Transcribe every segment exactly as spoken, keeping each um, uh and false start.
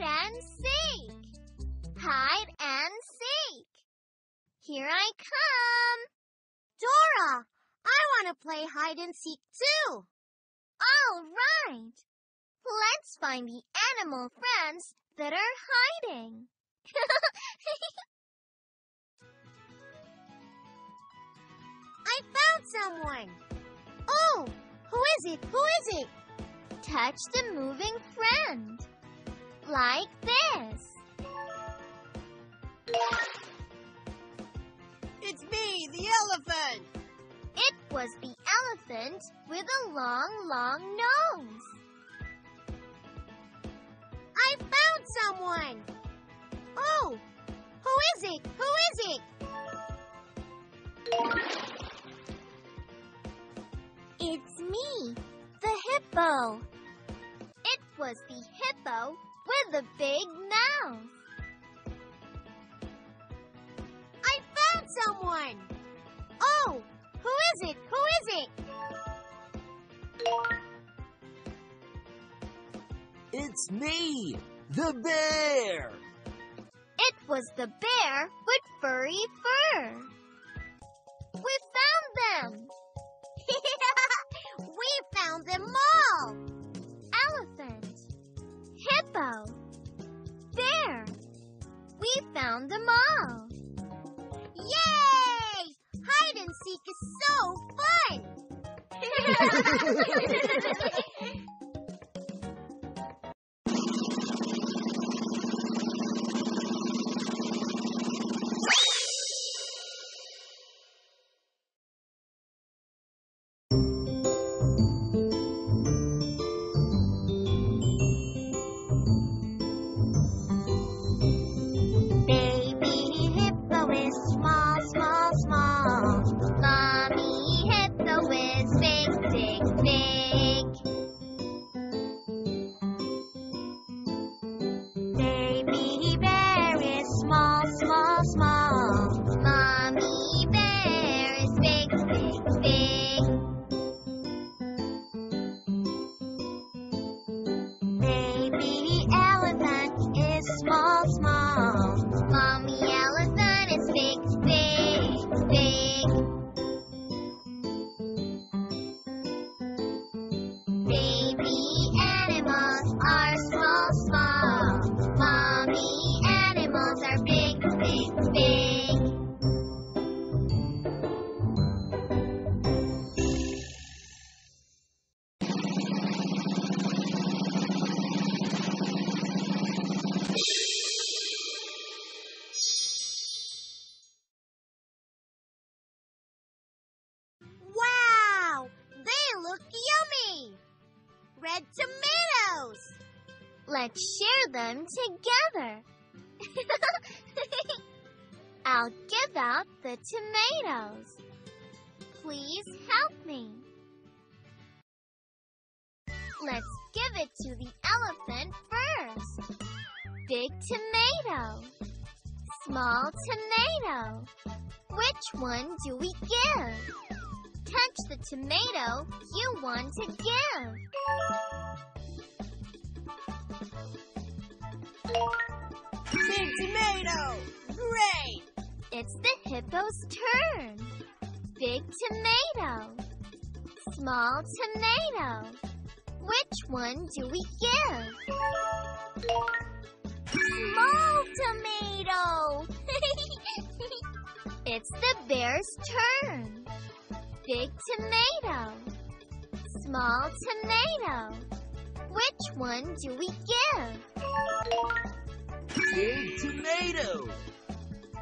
hide and seek. Hide and seek. Here I come. Dora, I want to play hide and seek too. All right. Let's find the animal friends that are hiding. I found someone. Oh, who is it? Who is it? Touch the moving friend. Like this. It's me, the elephant. It was the elephant with a long, long nose. I found someone. Oh, who is it? Who is it? It's me, the hippo. It was the hippo with a big mouth. I found someone. Oh, who is it? Who is it? It's me, the bear. It was the bear with furry fur. We found them. We found them all. Elephant, hippo, bear. We found them all. Yay! Hide and seek is so fun. Let's share them together. I'll give out the tomatoes. Please help me. Let's give it to the elephant first. Big tomato. Small tomato. Which one do we give? Touch the tomato you want to give. Big tomato! Great! It's the hippo's turn. Big tomato. Small tomato. Which one do we give? Small tomato! It's the bear's turn. Big tomato. Small tomato. Which one do we give? Big tomato!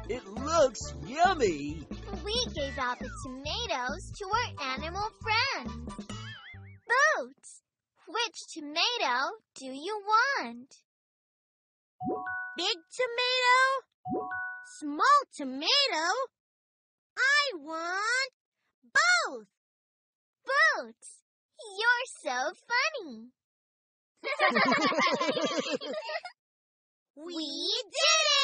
It looks yummy! We gave out the tomatoes to our animal friends. Boots, which tomato do you want? Big tomato? Small tomato? I want both! Boots, you're so funny! We did it!